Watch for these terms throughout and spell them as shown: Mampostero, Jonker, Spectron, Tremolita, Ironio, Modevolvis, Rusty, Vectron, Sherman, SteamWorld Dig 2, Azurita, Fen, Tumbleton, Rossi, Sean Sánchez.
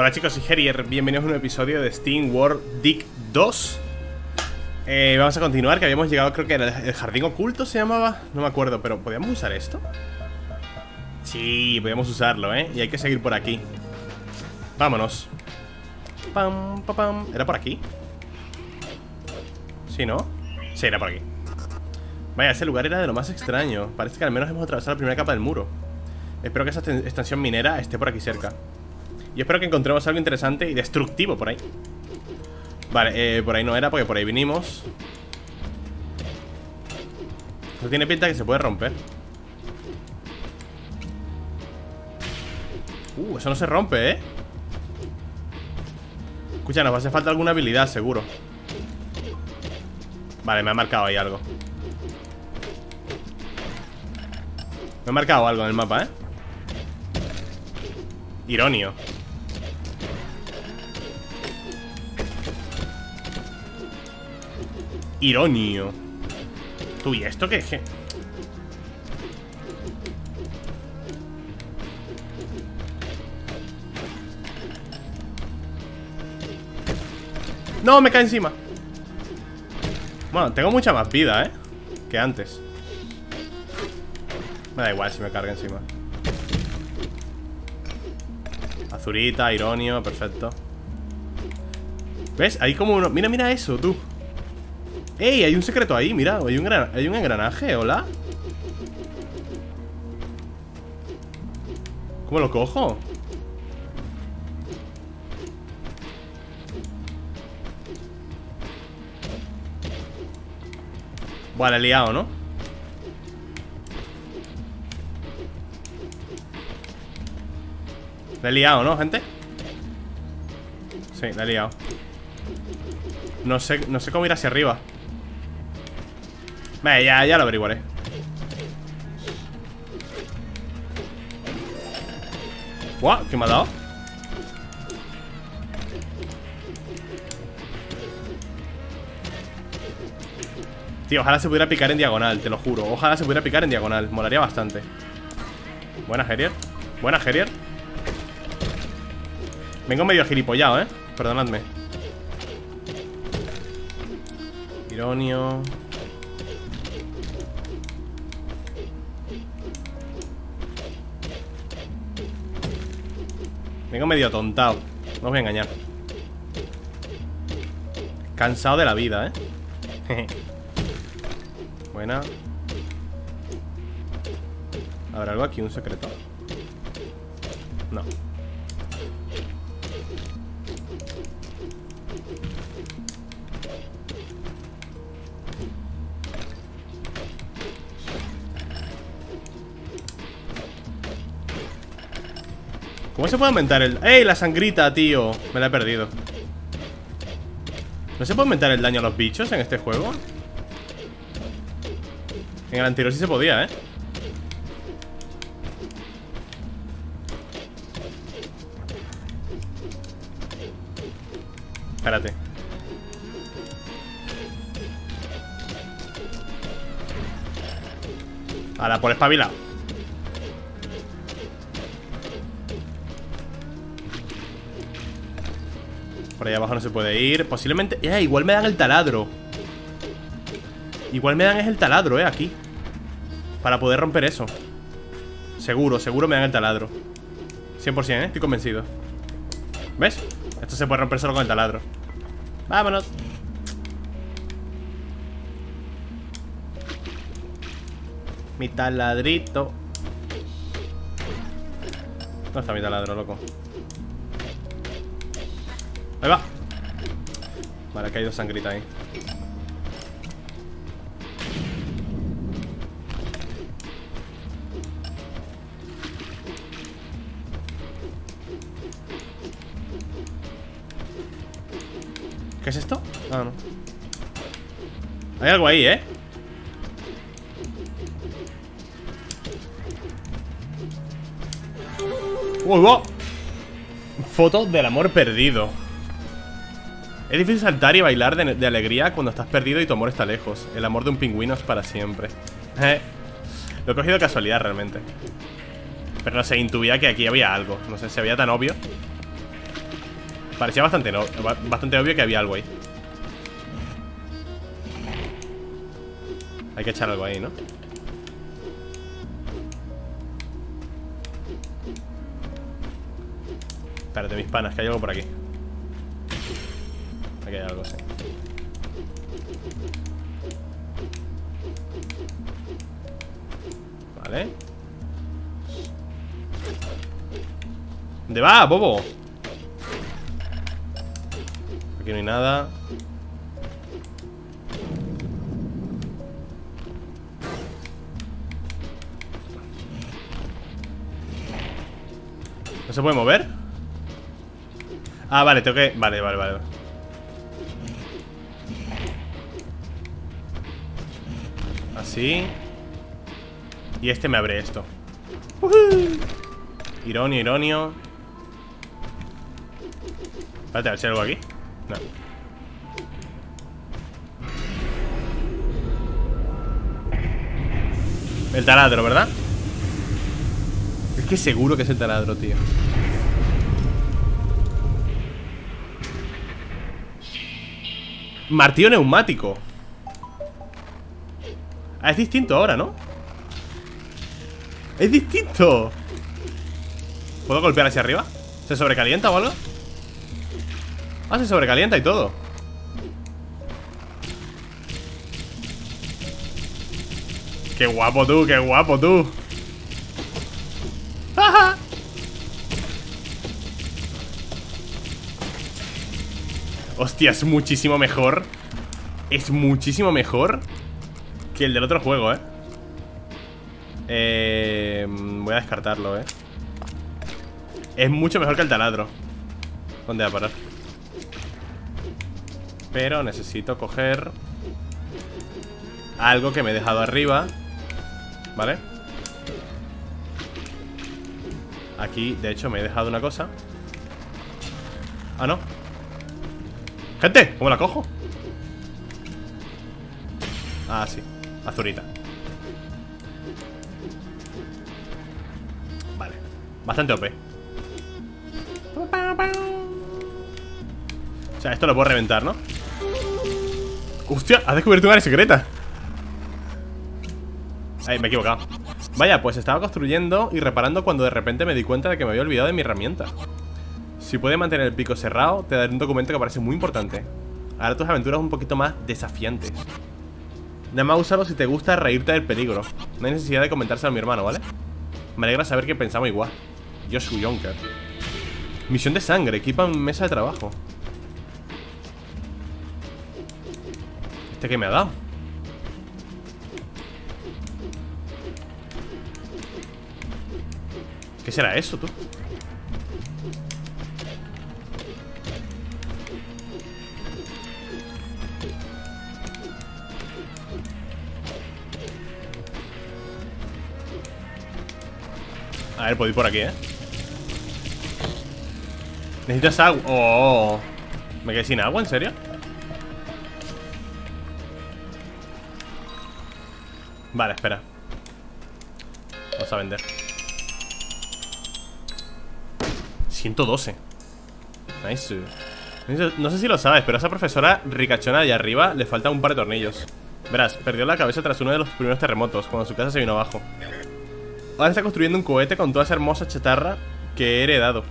Hola chicos, soy Herier, bienvenidos a un nuevo episodio de SteamWorld Dig 2. Vamos a continuar, que habíamos llegado, creo que era el jardín oculto, se llamaba. No me acuerdo, pero ¿podíamos usar esto? Sí, podíamos usarlo, ¿eh? Y hay que seguir por aquí. Vámonos. Pam, pam, pam. ¿Era por aquí? ¿Sí, no? Sí, era por aquí. Vaya, ese lugar era de lo más extraño. Parece que al menos hemos atravesado la primera capa del muro. Espero que esa estación minera esté por aquí cerca. Y espero que encontremos algo interesante y destructivo por ahí. Vale, por ahí no era, porque por ahí vinimos. No tiene pinta que se puede romper. Eso no se rompe, ¿eh? Escucha, nos va a hacer falta alguna habilidad, seguro. Vale, me ha marcado ahí algo. Me ha marcado algo en el mapa, ¿eh? Ironio. Ironio. Tú, ¿y esto qué es? No, me cae encima. Bueno, tengo mucha más vida, ¿eh? Que antes. Me da igual si me carga encima. Azurita, Ironio, perfecto. ¿Ves? Hay como uno... Mira, mira eso, tú. ¡Ey! Hay un secreto ahí, mira. Hay un engranaje, hola. ¿Cómo lo cojo? Vale, he liado, ¿no? La he liado, ¿no, gente? Sí, la he liado. No sé cómo ir hacia arriba. Vale, ya lo averiguaré. ¡Guau! ¿Qué me ha dado? Tío, ojalá se pudiera picar en diagonal, te lo juro. Ojalá se pudiera picar en diagonal, molaría bastante. Buena, Herier. Buena, Herier. Vengo medio gilipollado, ¿eh? Perdonadme. Ironio. Vengo medio tontado, no os voy a engañar. Cansado de la vida, ¿eh? Buena. ¿Habrá algo aquí? ¿Un secreto? No. ¿Cómo se puede aumentar el...? ¡Ey! La sangrita, tío. Me la he perdido. ¿No se puede aumentar el daño a los bichos en este juego? En el anterior sí se podía, ¿eh? Espérate. Ahora, por espabilado. Por ahí abajo no se puede ir. Posiblemente... igual me dan el taladro. Igual me dan el taladro, aquí. Para poder romper eso. Seguro, seguro me dan el taladro. 100%, estoy convencido. ¿Ves? Esto se puede romper solo con el taladro. Vámonos. Mi taladrito. ¿Dónde está mi taladro, loco? Ahí va. Vale, ha caído sangrita ahí. ¿Qué es esto? Ah, no. Hay algo ahí, ¿eh? ¡Uy, wow! Fotos del amor perdido. Es difícil saltar y bailar de alegría cuando estás perdido y tu amor está lejos. El amor de un pingüino es para siempre. Lo he cogido de casualidad realmente. Pero no sé, intuía que aquí había algo. No sé si había tan obvio. Parecía bastante obvio que había algo ahí. Hay que echar algo ahí, ¿no? Espérate, mis panas, que hay algo por aquí. Aquí hay algo, sí. Vale. ¿Dónde va, bobo? Aquí no hay nada. ¿No se puede mover? Ah, vale, tengo que... Vale. Así. Y este me abre esto. ¡Uhú! Ironio. Espérate, a ver si hay algo aquí. No. El taladro, ¿verdad? Es que seguro que es el taladro, tío. Martillo neumático. Ah, es distinto ahora, ¿no? ¡Es distinto! ¿Puedo golpear hacia arriba? ¿Se sobrecalienta o algo? Ah, se sobrecalienta y todo. ¡Qué guapo tú! ¡Qué guapo tú! ¡Ja! Hostia, es muchísimo mejor. Es muchísimo mejor que el del otro juego, ¿eh? Voy a descartarlo, Es mucho mejor que el taladro. ¿Dónde va a parar? Pero necesito coger algo que me he dejado arriba. ¿Vale? Aquí, de hecho, me he dejado una cosa. Ah, no. ¡Gente! ¿Cómo la cojo? Ah, sí. Azurita. Vale. Bastante OP. O sea, esto lo puedo reventar, ¿no? ¡Hostia! ¡Has descubierto un área secreta! Ay, me he equivocado. Vaya, pues estaba construyendo y reparando cuando de repente me di cuenta de que me había olvidado de mi herramienta. Si puedes mantener el pico cerrado, te daré un documento que parece muy importante. Hará tus aventuras un poquito más desafiantes. Nada más usarlo si te gusta reírte del peligro. No hay necesidad de comentárselo a mi hermano, ¿vale? Me alegra saber que pensamos igual. Yo soy Jonker. Misión de sangre, equipa mesa de trabajo. ¿Este qué me ha dado? ¿Qué será eso, tú? A ver, puedo ir por aquí, ¿Necesitas agua? Oh, me quedé sin agua, ¿en serio? Vale, espera. Vamos a vender 112. Nice. No sé si lo sabes, pero a esa profesora ricachona de arriba le falta un par de tornillos. Verás, perdió la cabeza tras uno de los primeros terremotos, cuando su casa se vino abajo. Ahora está construyendo un cohete con toda esa hermosa chatarra que he heredado.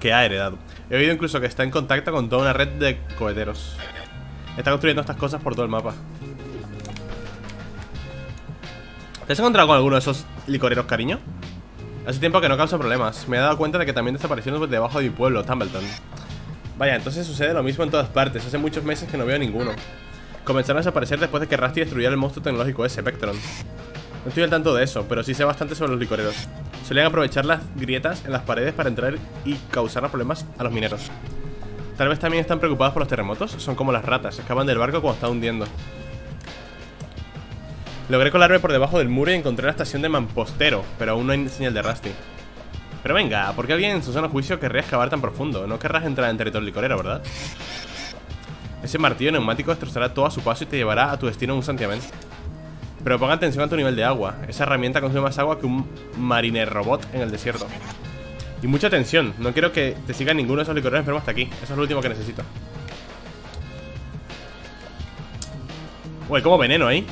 He oído incluso que está en contacto con toda una red de coheteros. Está construyendo estas cosas por todo el mapa. ¿Te has encontrado con alguno de esos licoreros, cariño? Hace tiempo que no causa problemas. Me he dado cuenta de que también desaparecieron debajo de mi pueblo, Tumbleton. Vaya, entonces sucede lo mismo en todas partes. Hace muchos meses que no veo ninguno. Comenzaron a desaparecer después de que Rusty destruyera el monstruo tecnológico ese, Spectron. No estoy al tanto de eso, pero sí sé bastante sobre los licoreros. Solían aprovechar las grietas en las paredes para entrar y causar problemas a los mineros. Tal vez también están preocupados por los terremotos. Son como las ratas, escapan del barco cuando está hundiendo. Logré colarme por debajo del muro y encontré la estación de Mampostero, pero aún no hay señal de Rusty. Pero venga, ¿por qué alguien en su sano juicio querría excavar tan profundo? No querrás entrar en territorio licorero, ¿verdad? Ese martillo neumático destrozará todo a su paso y te llevará a tu destino en un santiamén. Pero ponga atención a tu nivel de agua. Esa herramienta consume más agua que un mariner robot en el desierto. Y mucha tensión. No quiero que te sigan ninguno de esos licoreros enfermos hasta aquí. Eso es lo último que necesito. Uy, como veneno ahí.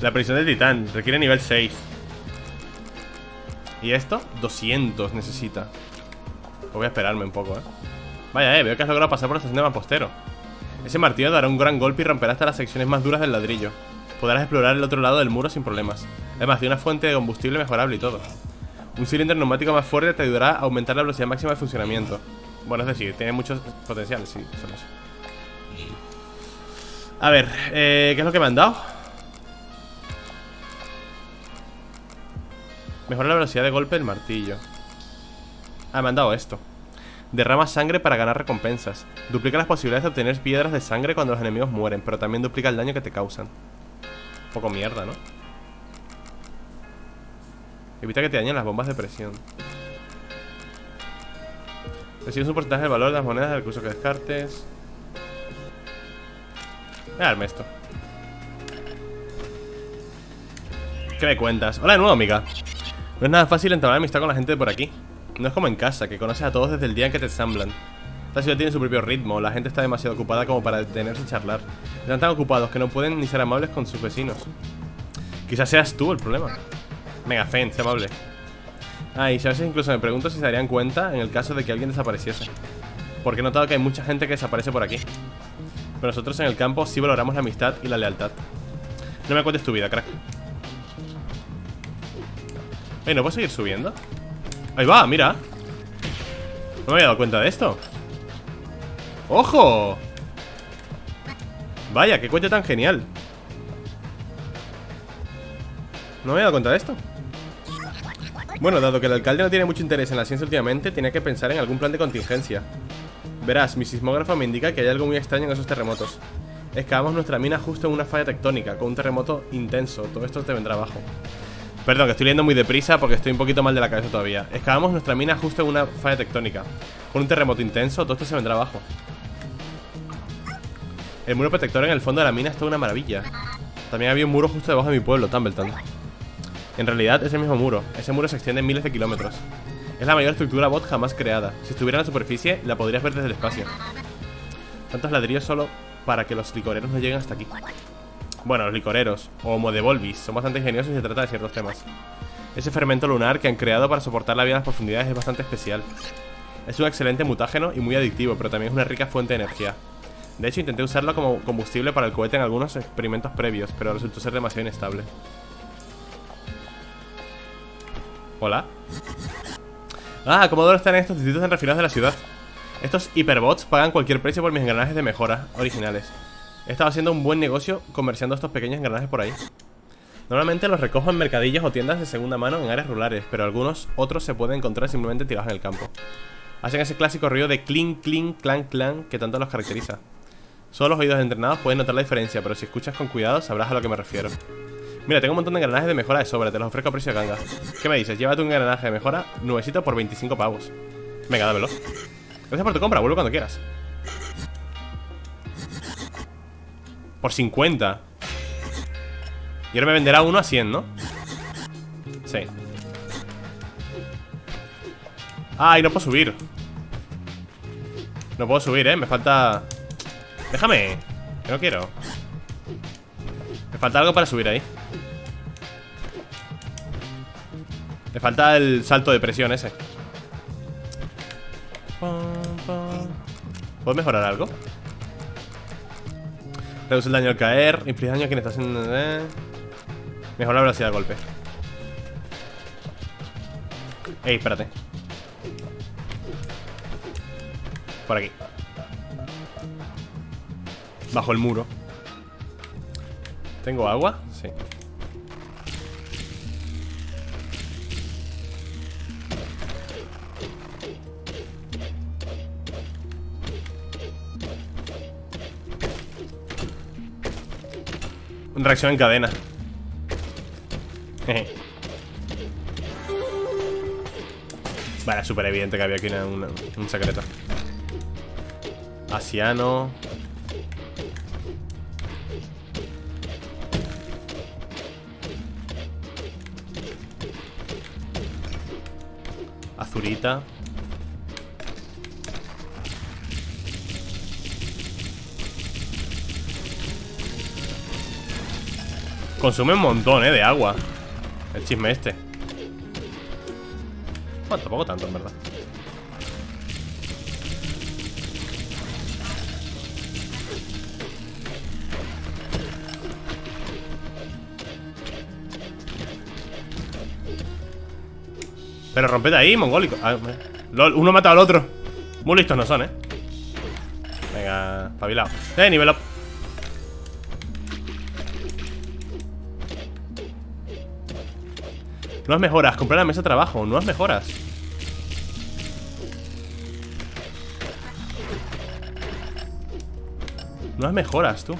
La prisión del titán requiere nivel 6. ¿Y esto? 200 necesita. Pues voy a esperarme un poco, ¿eh? Vaya, veo que has logrado pasar por la estación de Mampostero. Ese martillo dará un gran golpe y romperá hasta las secciones más duras del ladrillo. Podrás explorar el otro lado del muro sin problemas. Además, tiene una fuente de combustible mejorable y todo. Un cilindro neumático más fuerte te ayudará a aumentar la velocidad máxima de funcionamiento. Bueno, es decir, tiene muchos potenciales, sí, son eso. A ver, ¿qué es lo que me han dado? Mejora la velocidad de golpe del martillo. Ah, me han dado esto. Derrama sangre para ganar recompensas. Duplica las posibilidades de obtener piedras de sangre cuando los enemigos mueren, pero también duplica el daño que te causan. Un poco mierda, ¿no? Evita que te dañen las bombas de presión. Recibes un porcentaje del valor de las monedas del recurso que descartes. Voy a darme esto. ¿Qué me cuentas? Hola de nuevo, amiga. No es nada fácil entablar amistad con la gente de por aquí. No es como en casa, que conoces a todos desde el día en que te ensamblan. Esta ciudad tiene su propio ritmo, la gente está demasiado ocupada como para detenerse y charlar. Están tan ocupados que no pueden ni ser amables con sus vecinos. Quizás seas tú el problema. Venga, Fen, sé amable. Ah, y a veces incluso me pregunto si se darían cuenta en el caso de que alguien desapareciese. Porque he notado que hay mucha gente que desaparece por aquí. Pero nosotros en el campo sí valoramos la amistad y la lealtad. No me cuentes tu vida, crack. ¿No puedo seguir subiendo? Ahí va, mira. No me había dado cuenta de esto. ¡Ojo! Vaya, qué coche tan genial. No me había dado cuenta de esto. Bueno, dado que el alcalde no tiene mucho interés en la ciencia últimamente, tenía que pensar en algún plan de contingencia. Verás, mi sismógrafo me indica que hay algo muy extraño en esos terremotos. Excavamos nuestra mina justo en una falla tectónica, con un terremoto intenso. Todo esto te vendrá abajo. Perdón, que estoy leyendo muy deprisa porque estoy un poquito mal de la cabeza todavía. Excavamos nuestra mina justo en una falla tectónica. Con un terremoto intenso, todo esto se vendrá abajo. El muro protector en el fondo de la mina es toda una maravilla. También había un muro justo debajo de mi pueblo, Tumbleton. En realidad es el mismo muro. Ese muro se extiende en miles de kilómetros. Es la mayor estructura bot jamás creada. Si estuviera en la superficie, la podrías ver desde el espacio. Tantos ladrillos solo para que los licoreros no lleguen hasta aquí. Bueno, los licoreros, o modevolvis, son bastante ingeniosos y se trata de ciertos temas. Ese fermento lunar que han creado para soportar la vida en las profundidades es bastante especial. Es un excelente mutágeno y muy adictivo, pero también es una rica fuente de energía. De hecho, intenté usarlo como combustible para el cohete en algunos experimentos previos, pero resultó ser demasiado inestable. ¿Hola? Ah, Comodoro están en estos distritos tan refinados de la ciudad. Estos hiperbots pagan cualquier precio por mis engranajes de mejora originales. He estado haciendo un buen negocio comerciando estos pequeños engranajes por ahí. Normalmente los recojo en mercadillos o tiendas de segunda mano en áreas rurales, pero algunos otros se pueden encontrar simplemente tirados en el campo. Hacen ese clásico ruido de clink, clink, clan, clan que tanto los caracteriza. Solo los oídos entrenados pueden notar la diferencia, pero si escuchas con cuidado sabrás a lo que me refiero. Mira, tengo un montón de engranajes de mejora de sobra, te los ofrezco a precio de ganga. ¿Qué me dices? Llévate un engranaje de mejora nuevecito por 25 pavos. Venga, dámelo. Gracias por tu compra, vuelvo cuando quieras. Por 50. Y ahora me venderá uno a 100, ¿no? Sí. Ah, y no puedo subir. No puedo subir, ¿eh? Me falta... Déjame, que no quiero. Me falta algo para subir ahí. Me falta el salto de presión ese. ¿Puedo mejorar algo? Reduce el daño al caer, inflige daño a quien está haciendo... Mejora la velocidad de golpe. Ey, espérate. Por aquí. Bajo el muro. ¿Tengo agua? Sí. Reacción en cadena. Vale, es súper evidente que había aquí un secreto. Asiano. Azurita. Consume un montón, de agua. El chisme este. Bueno, tampoco tanto, en verdad. Pero rompete ahí, mongólico. Ah, lol, uno mata al otro. Muy listos no son, Venga, espabilado. Nivel up. Nuevas mejoras, comprar la mesa de trabajo. Nuevas mejoras. Nuevas mejoras, tú.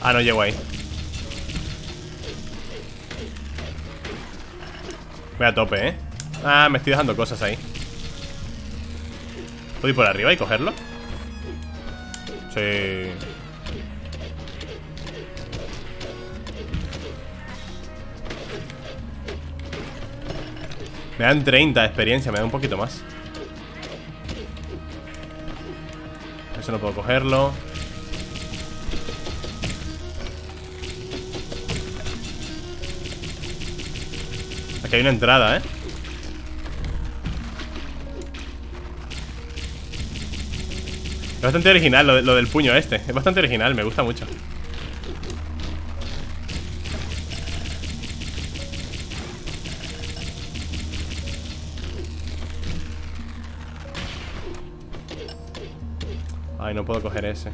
Ah, no llego ahí. Voy a tope, Ah, me estoy dejando cosas ahí. ¿Puedo ir por arriba y cogerlo? Sí. Me dan 30 de experiencia, me dan un poquito más. Eso no puedo cogerlo. Aquí hay una entrada, Es bastante original lo del puño este. Es bastante original, me gusta mucho. Ay, no puedo coger ese.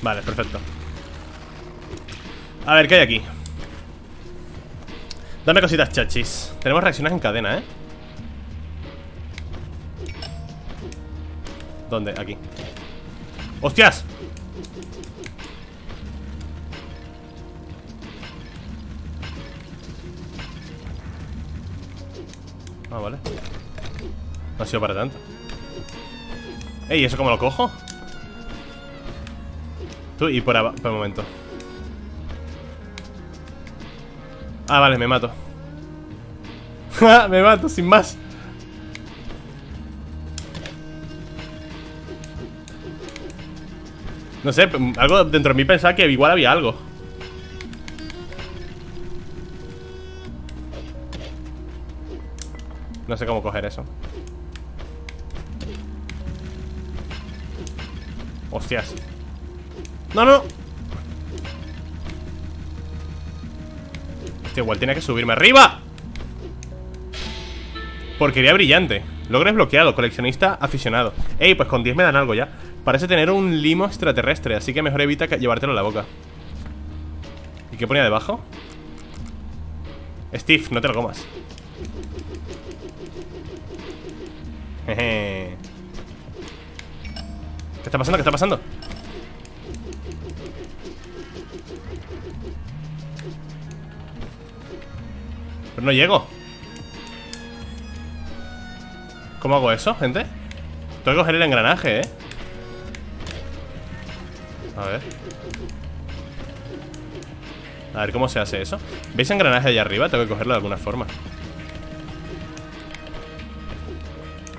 Vale, perfecto. A ver, ¿qué hay aquí? Dame cositas chachis. Tenemos reacciones en cadena, ¿Dónde? Aquí. ¡Hostias! Ah, vale. No ha sido para tanto. Ey, ¿eso cómo lo cojo? Tú y por abajo, por el momento. Ah, vale, me mato. Me mato, sin más. No sé, algo dentro de mí pensaba que igual había algo. No sé cómo coger eso. Hostias. No, no. Hostia, igual tiene que subirme arriba. Porquería brillante. Logro desbloqueado, coleccionista aficionado. Ey, pues con 10 me dan algo ya. Parece tener un limo extraterrestre, así que mejor evita llevártelo a la boca. ¿Y qué ponía debajo? Steve, no te lo comas. Jeje. ¿Qué está pasando? ¿Qué está pasando? Pero no llego. ¿Cómo hago eso, gente? Tengo que coger el engranaje, A ver. A ver cómo se hace eso. ¿Veis engranaje allá arriba? Tengo que cogerlo de alguna forma.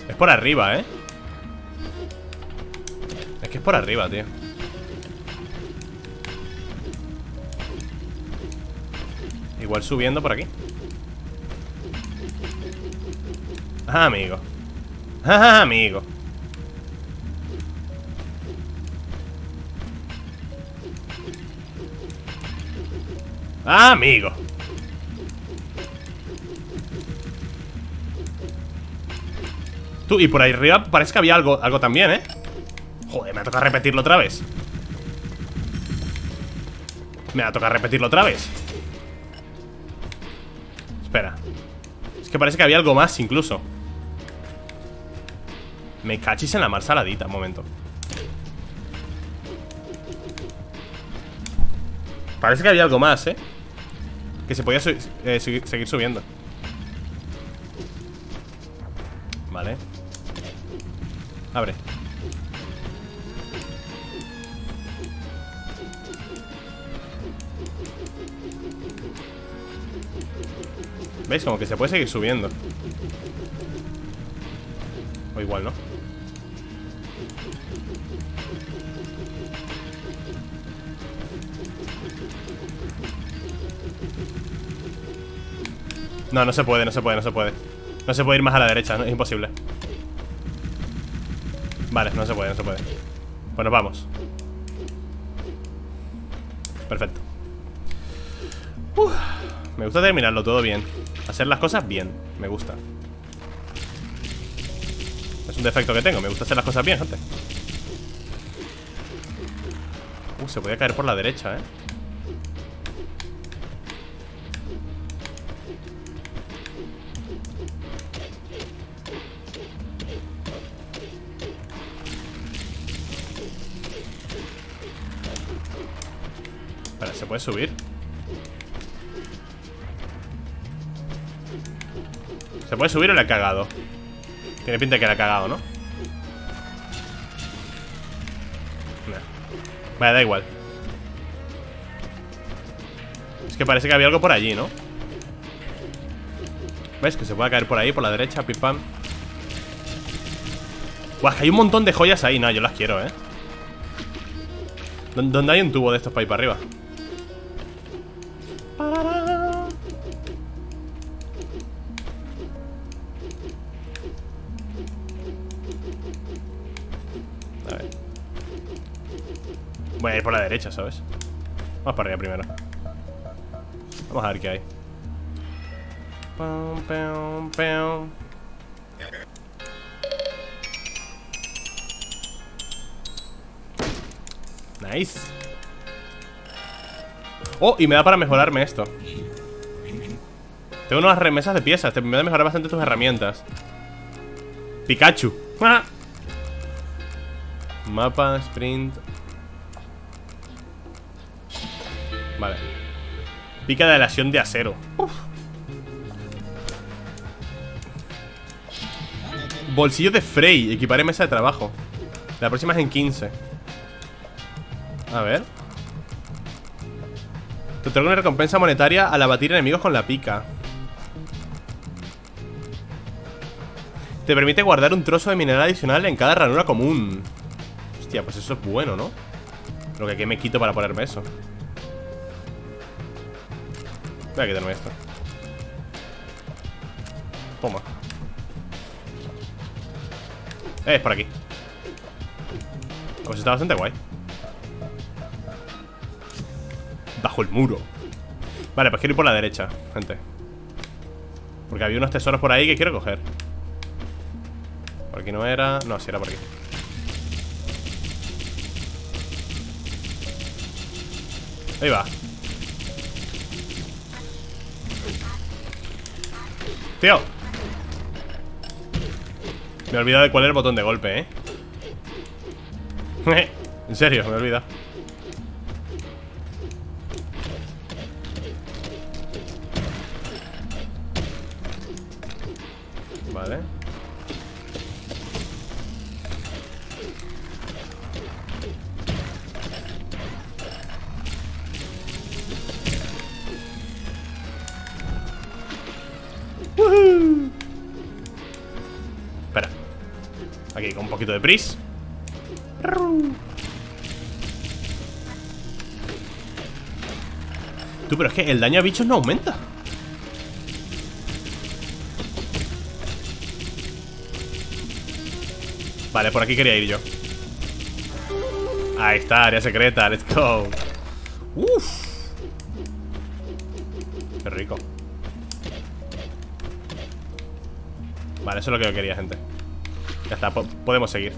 Es por arriba, Es que es por arriba, tío. Igual subiendo por aquí. Ah, amigo. Ah, amigo. Ah, amigo. Tú, y por ahí arriba parece que había algo también, Joder, me ha tocado repetirlo otra vez. Me ha tocado repetirlo otra vez. Espera. Es que parece que había algo más incluso. Me cachis en la mar saladita, un momento. Parece que había algo más, ¿eh? Que se podía seguir subiendo. Vale. Abre. ¿Veis? Como que se puede seguir subiendo. O igual, ¿no? No, no se puede, no se puede, no se puede. No se puede ir más a la derecha, ¿no? Es imposible. Vale, no se puede, no se puede. Pues nos vamos. Perfecto. Uf, me gusta terminarlo todo bien. Hacer las cosas bien, me gusta. Es un defecto que tengo, me gusta hacer las cosas bien, gente. Se podía caer por la derecha, ¿eh? ¿Se puede subir? ¿Se puede subir o le ha cagado? Tiene pinta de que le ha cagado, ¿no? Nah. Vale, da igual. Es que parece que había algo por allí, ¿no? ¿Ves? Que se puede caer por ahí, por la derecha, pim pam. Guau, hay un montón de joyas ahí. No, yo las quiero, ¿eh? ¿Dónde hay un tubo de estos para ir para arriba? Voy a ir por la derecha, ¿sabes? Vamos para arriba primero. Vamos a ver qué hay. Pum, pum, pum. Nice. Oh, y me da para mejorarme esto. Tengo unas remesas de piezas. Te me da a mejorar bastante tus herramientas. Pikachu. ¡Ah! Mapa, sprint. Vale. Pica de aleación de acero. Uf. Bolsillo de Frey. Equiparé mesa de trabajo. La próxima es en 15. A ver. Te otorga una recompensa monetaria al abatir enemigos con la pica. Te permite guardar un trozo de mineral adicional en cada ranura común. Hostia, pues eso es bueno, ¿no? Lo que aquí me quito para ponerme eso. Voy a quitarme esto. Toma. Es por aquí. Pues está bastante guay. Bajo el muro. Vale, pues quiero ir por la derecha, gente. Porque había unos tesoros por ahí que quiero coger. Por aquí no era. No, sí era por aquí. Ahí va. Tío. Me he olvidado de cuál era el botón de golpe, ¿eh? En serio, me he olvidado. Vale. Espera. Aquí con un poquito de pris. Tú, pero es que el daño a bichos no aumenta. Vale, por aquí quería ir yo. Ahí está, área secreta, let's go. Uff. Qué rico. Vale, eso es lo que yo quería, gente. Ya está, podemos seguir.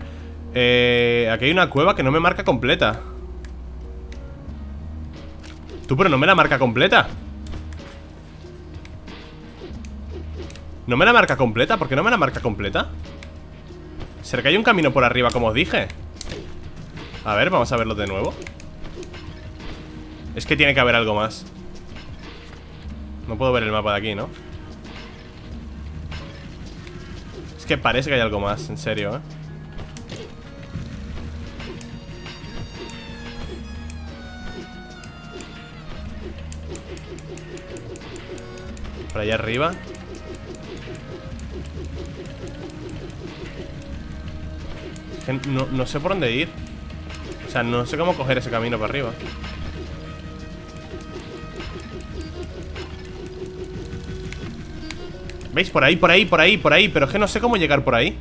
Aquí hay una cueva que no me marca completa. Tú, pero no me la marca completa. ¿No me la marca completa? ¿Por qué no me la marca completa? ¿Será que hay un camino por arriba, como os dije? A ver, vamos a verlo de nuevo. Es que tiene que haber algo más. No puedo ver el mapa de aquí, ¿no? Es que parece que hay algo más, en serio, ¿eh? Por allá arriba. Es que no sé por dónde ir. O sea, no sé cómo coger ese camino para arriba. ¿Veis? Por ahí. Pero es que no sé cómo llegar por ahí.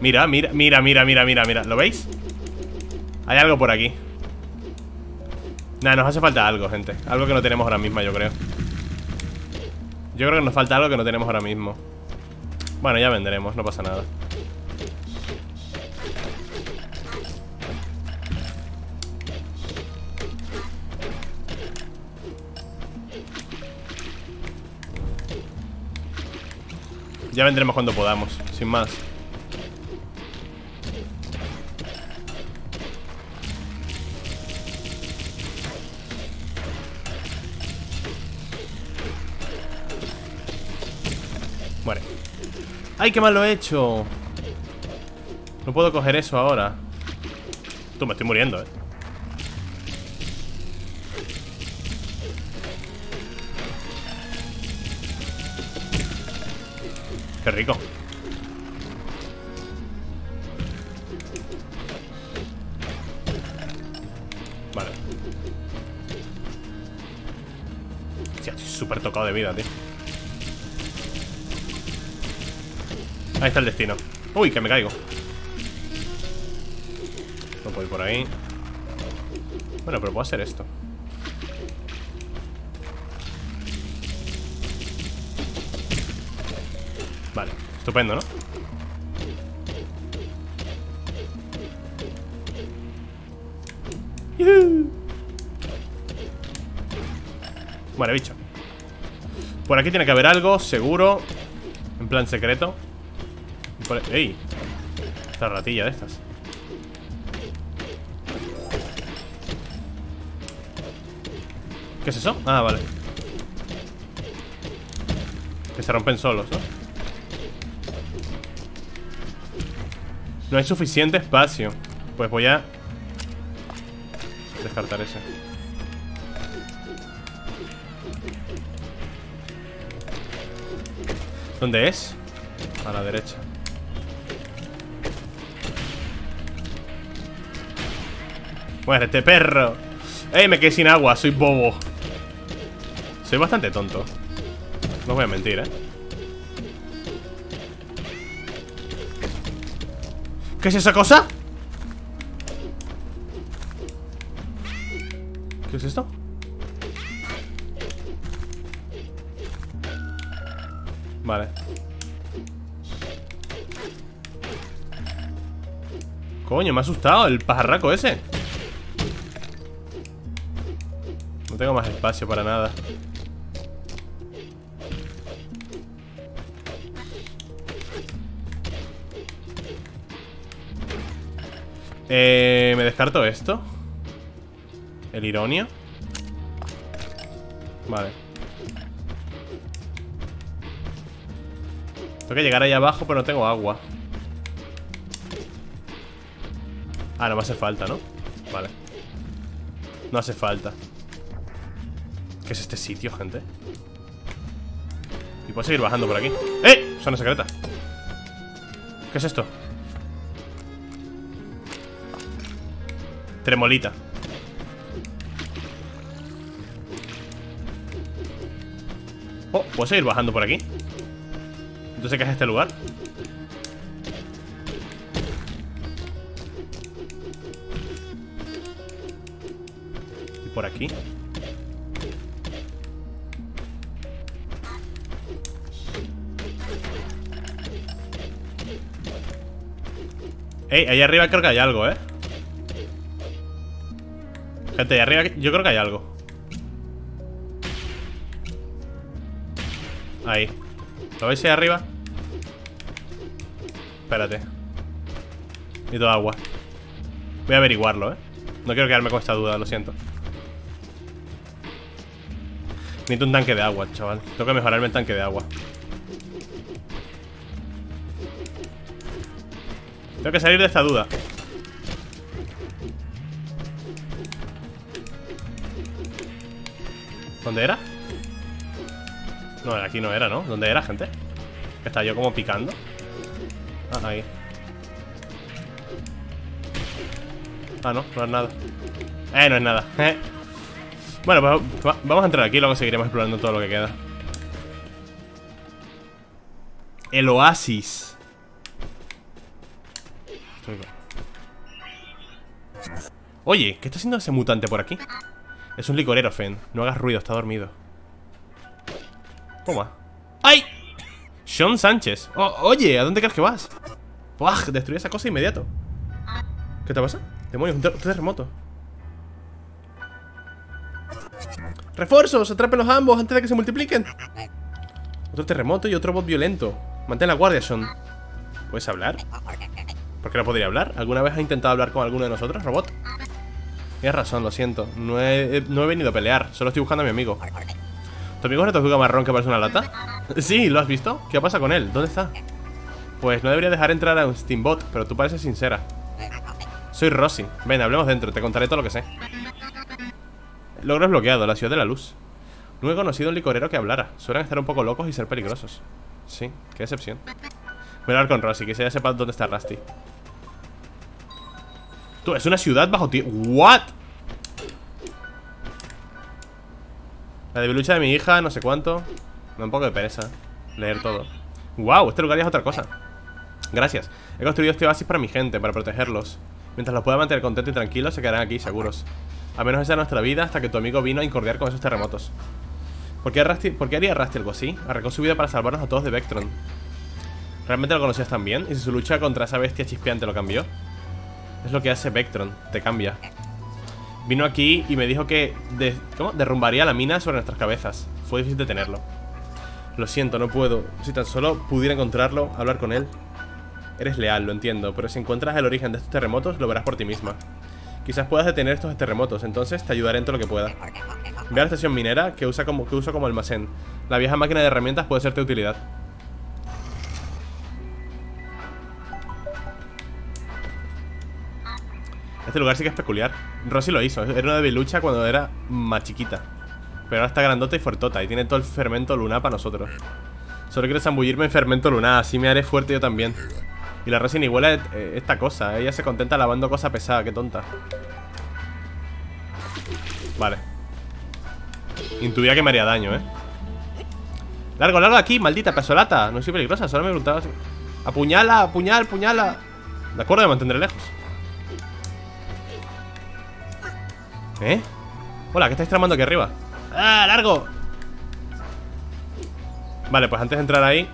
Mira. ¿Lo veis? Hay algo por aquí. Nada, nos hace falta algo, gente. Algo que no tenemos ahora mismo, yo creo. Yo creo que nos falta algo que no tenemos ahora mismo. Bueno, ya vendremos, no pasa nada. Ya vendremos cuando podamos, sin más. Muere. ¡Ay, qué mal lo he hecho! No puedo coger eso ahora. Tú, me estoy muriendo, eh. ¡Qué rico! Vale. Hostia, estoy súper tocado de vida, tío. Ahí está el destino. ¡Uy, que me caigo! No puedo ir por ahí. Bueno, pero puedo hacer esto. Vale, estupendo, ¿no? ¡Yuhu! Bueno, bicho. Por aquí tiene que haber algo, seguro. En plan secreto. ¡Ey! Esta ratilla de estas. ¿Qué es eso? Ah, vale. Que se rompen solos, ¿no? No hay suficiente espacio. Pues voy a descartar ese. ¿Dónde es? A la derecha. ¡Muérete, perro! ¡Ey! Me quedé sin agua, soy bobo. Soy bastante tonto. No os voy a mentir, ¿eh? ¿Qué es esa cosa? ¿Qué es esto? Vale. Coño, me ha asustado el pajarraco ese. No tengo más espacio para nada. Me descarto esto. El Ironio. Vale. Tengo que llegar ahí abajo, pero no tengo agua. Ah, no me hace falta, ¿no? Vale. No hace falta. ¿Qué es este sitio, gente? Y puedo seguir bajando por aquí. ¡Eh! Zona secreta. ¿Qué es esto? Tremolita. Oh, ¿puedo seguir bajando por aquí? Entonces, ¿qué es este lugar? ¿Y por aquí? Ey, ahí arriba creo que hay algo, ¿eh? Gente, allá arriba yo creo que hay algo. Ahí. ¿Lo veis ahí arriba? Espérate. Necesito agua. Voy a averiguarlo, ¿eh? No quiero quedarme con esta duda, lo siento. Necesito un tanque de agua, chaval. Tengo que mejorarme el tanque de agua. Tengo que salir de esta duda. ¿Dónde era? No, aquí no era, ¿no? ¿Dónde era, gente? Estaba yo como picando. Ah, ahí. Ah, no, no es nada. No es nada. Bueno, pues vamos a entrar aquí y luego seguiremos explorando todo lo que queda. El oasis. Oye, ¿qué está haciendo ese mutante por aquí? Es un licorero, Fen. No hagas ruido, está dormido. Toma. ¡Ay! Sean Sánchez. Oye, ¿a dónde crees que vas? ¡Buah! Destruí esa cosa de inmediato. ¿Qué te pasa? Demonios, un terremoto. ¡Refuerzos! ¡Atrápenlos a ambos antes de que se multipliquen! Otro terremoto y otro bot violento. Mantén la guardia, Sean. ¿Puedes hablar? ¿Por qué no podría hablar? ¿Alguna vez has intentado hablar con alguno de nosotros, robot? Tienes razón, lo siento. No he venido a pelear. Solo estoy buscando a mi amigo. ¿Tu amigo es una tortuga marrón que parece una lata? Sí, ¿lo has visto? ¿Qué pasa con él? ¿Dónde está? Pues no debería dejar entrar a un Steambot, pero tú pareces sincera. Soy Rossi. Ven, hablemos dentro. Te contaré todo lo que sé. Logro desbloqueado. La ciudad de la luz. No he conocido un licorero que hablara. Suelen estar un poco locos y ser peligrosos. Sí, qué decepción. Voy a hablar con Rossi, que se ya sepa dónde está Rusty. Tú, es una ciudad bajo tierra. ¿What? La debilucha de mi hija, no sé cuánto. Me da un poco de pereza leer todo. ¡Wow! Este lugar ya es otra cosa. Gracias. He construido este oasis para mi gente, para protegerlos. Mientras los pueda mantener contentos y tranquilos, se quedarán aquí seguros. A menos esa es nuestra vida hasta que tu amigo vino a incordiar con esos terremotos. ¿Por qué haría Rusty algo así? Arriesgó su vida para salvarnos a todos de Vectron. ¿Realmente lo conocías tan bien? ¿Y si su lucha contra esa bestia chispeante lo cambió? Es lo que hace Vectron, te cambia. Vino aquí y me dijo que derrumbaría la mina sobre nuestras cabezas. Fue difícil detenerlo. Lo siento, no puedo. Si tan solo pudiera encontrarlo, hablar con él. Eres leal, lo entiendo, pero si encuentras el origen de estos terremotos, lo verás por ti misma. Quizás puedas detener estos terremotos, entonces te ayudaré en todo lo que pueda. Ve a la estación minera que uso como almacén. La vieja máquina de herramientas puede serte de utilidad. Este lugar sí que es peculiar. Rossi lo hizo. Era una debilucha cuando era más chiquita, pero ahora está grandota y fuertota y tiene todo el fermento lunar para nosotros. Solo quiero zambullirme en fermento lunar, así me haré fuerte yo también. Y la Rossi ni huele esta cosa. Ella se contenta lavando cosa pesada, qué tonta. Vale. Intuía que me haría daño, Largo, largo aquí, maldita pesolata. No soy peligrosa, solo me preguntaba así. Apuñala, apuñala, apuñala. De acuerdo, me mantendré lejos. Hola, ¿qué estáis tramando aquí arriba? ¡Ah, largo! Vale, pues antes de entrar ahí,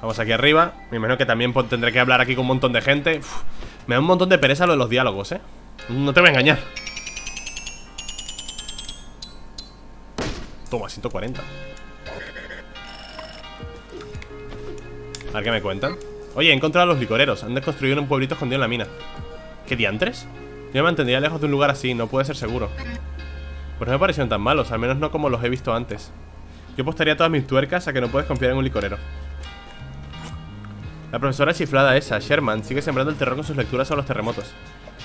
vamos aquí arriba. Me imagino que también tendré que hablar aquí con un montón de gente. Uf, me da un montón de pereza lo de los diálogos, No te voy a engañar. Toma, 140. A ver qué me cuentan. Oye, he encontrado a los licoreros. Han desconstruido un pueblito escondido en la mina. ¿Qué diantres? Yo me mantendría lejos de un lugar así, no puede ser seguro. Pues no me parecieron tan malos, al menos no como los he visto antes. Yo apostaría todas mis tuercas a que no puedes confiar en un licorero. La profesora chiflada esa, Sherman, sigue sembrando el terror con sus lecturas sobre los terremotos.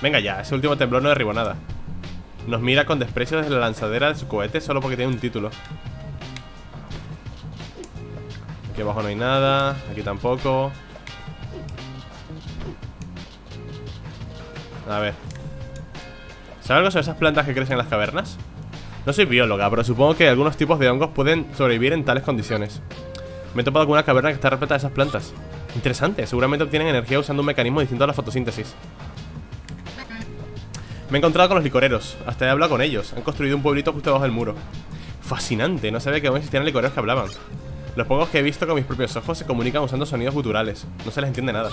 Venga ya, ese último temblor no derribó nada. Nos mira con desprecio desde la lanzadera de su cohete solo porque tiene un título. Aquí abajo no hay nada, aquí tampoco. A ver. ¿Sabes algo sobre esas plantas que crecen en las cavernas? No soy bióloga, pero supongo que algunos tipos de hongos pueden sobrevivir en tales condiciones. Me he topado con una caverna que está repleta de esas plantas. Interesante, seguramente obtienen energía usando un mecanismo distinto a la fotosíntesis. Me he encontrado con los licoreros, hasta he hablado con ellos. Han construido un pueblito justo debajo del muro. Fascinante, no sabía que aún existían licoreros que hablaban. Los pocos que he visto con mis propios ojos se comunican usando sonidos guturales. No se les entiende nada.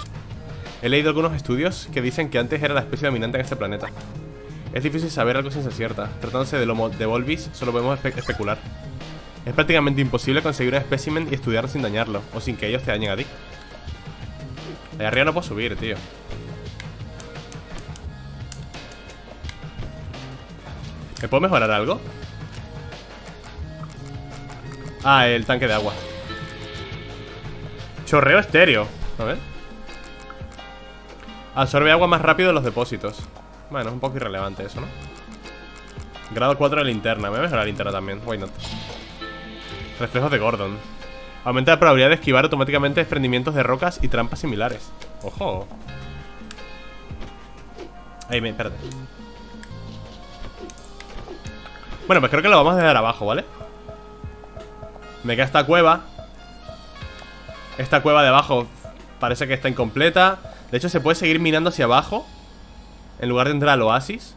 He leído algunos estudios que dicen que antes era la especie dominante en este planeta. Es difícil saber algo sin ser cierta. Tratándose del Homo de Volvis, solo podemos especular. Es prácticamente imposible conseguir un espécimen y estudiarlo sin dañarlo, o sin que ellos te dañen a ti. Ahí arriba no puedo subir, tío. ¿Me puedo mejorar algo? Ah, el tanque de agua. Chorreo estéreo. A ver. Absorbe agua más rápido en los depósitos. Bueno, es un poco irrelevante eso, ¿no? Grado 4 de linterna. Me voy a mejorar la linterna también. Why not? Reflejos de Gordon. Aumenta la probabilidad de esquivar automáticamente desprendimientos de rocas y trampas similares. ¡Ojo! Ahí, espérate. Bueno, pues creo que lo vamos a dejar abajo, ¿vale? Me queda esta cueva. Esta cueva de abajo parece que está incompleta. De hecho, se puede seguir minando hacia abajo en lugar de entrar al oasis.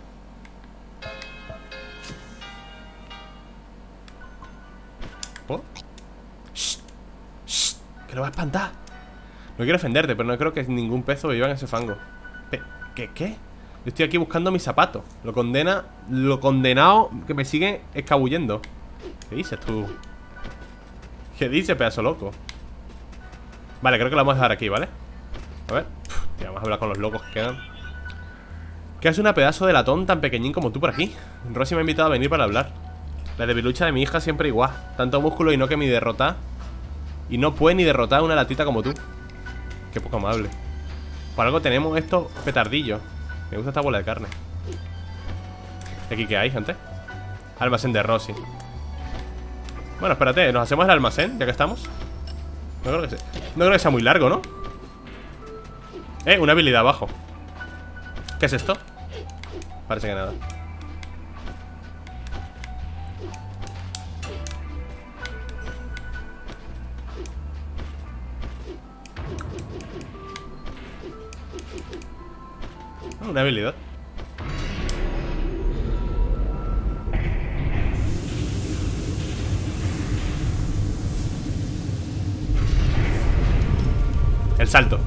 Shh, shh, que lo va a espantar. No quiero ofenderte, pero no creo que ningún pez viva en ese fango. ¿Qué? Yo estoy aquí buscando mis zapatos. Lo condenado que me sigue escabullendo. ¿Qué dices tú? ¿Qué dices, pedazo loco? Vale, creo que lo vamos a dejar aquí, ¿vale? A ver. Tío, vamos a hablar con los locos que quedan. ¿Qué hace una pedazo de latón tan pequeñín como tú por aquí? Rossi me ha invitado a venir para hablar. La debilucha de mi hija siempre igual. Tanto músculo y no que mi derrota. Y no puede ni derrotar a una latita como tú. Qué poco amable. Por algo tenemos estos petardillos. Me gusta esta bola de carne. ¿Y aquí qué hay, gente? Almacén de Rossi. Bueno, espérate, ¿nos hacemos el almacén? Ya que estamos. No creo que sea muy largo, ¿no? Una habilidad abajo. ¿Qué es esto? Parece que nada. Una habilidad. El salto.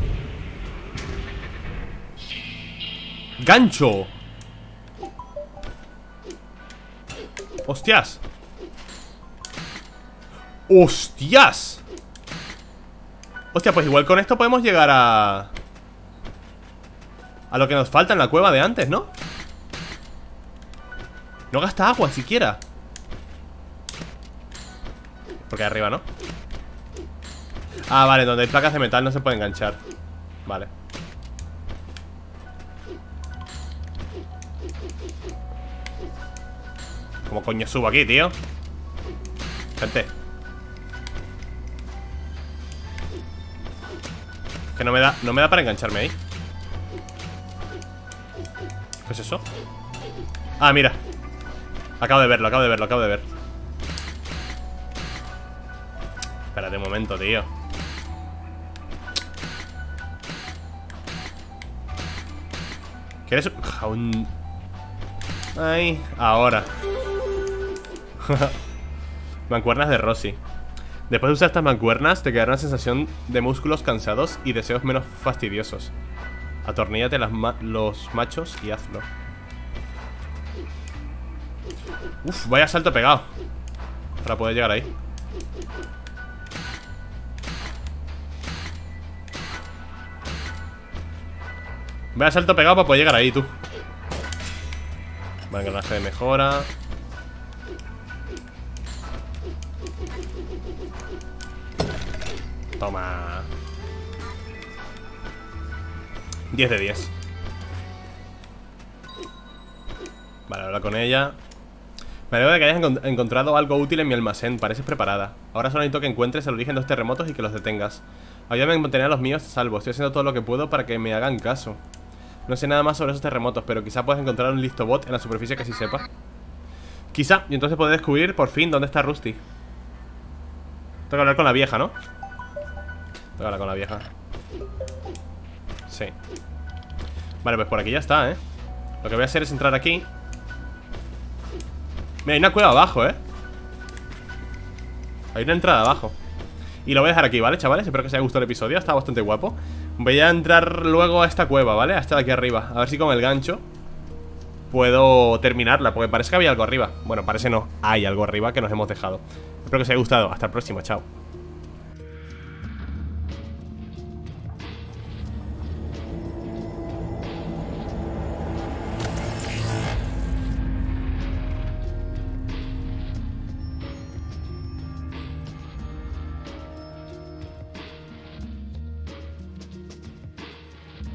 ¡Gancho! ¡Hostias! ¡Hostias! Hostia, pues igual con esto podemos llegar a... a lo que nos falta en la cueva de antes, ¿no? No gasta agua siquiera. Porque arriba, ¿no? Ah, vale, donde hay placas de metal no se puede enganchar. Vale. ¿Cómo coño subo aquí, tío? Gente. Que no me da para engancharme ahí. ¿Qué es eso? Ah, mira. Acabo de ver. Espérate un momento, tío. ¿Quieres un...? Ay, ahora. Mancuernas de Rossi. Después de usar estas mancuernas te quedará una sensación de músculos cansados y deseos menos fastidiosos. Atorníllate los machos y hazlo. Uf, vaya salto pegado para poder llegar ahí. Vaya salto pegado para poder llegar ahí, tú. Vale, engranaje de mejora. Toma. 10 de 10. Vale, habla con ella. Me alegro de que hayas encontrado algo útil en mi almacén. Pareces preparada. Ahora solo necesito que encuentres el origen de los terremotos y que los detengas. Ayúdame a mantener a los míos a salvo. Estoy haciendo todo lo que puedo para que me hagan caso. No sé nada más sobre esos terremotos, pero quizá puedas encontrar un listobot en la superficie que sí sepa. Quizá, y entonces podré descubrir por fin dónde está Rusty. Tengo que hablar con la vieja, ¿no? Tengo que hablar con la vieja. Sí. Vale, pues por aquí ya está, ¿eh? Lo que voy a hacer es entrar aquí. Mira, hay una cueva abajo, ¿eh? Hay una entrada abajo. Y lo voy a dejar aquí, ¿vale, chavales? Espero que os haya gustado el episodio, está bastante guapo. Voy a entrar luego a esta cueva, ¿vale? Hasta de aquí arriba, a ver si con el gancho puedo terminarla, porque parece que había algo arriba. Bueno, parece no, hay algo arriba que nos hemos dejado. Espero que os haya gustado, hasta el próximo, chao.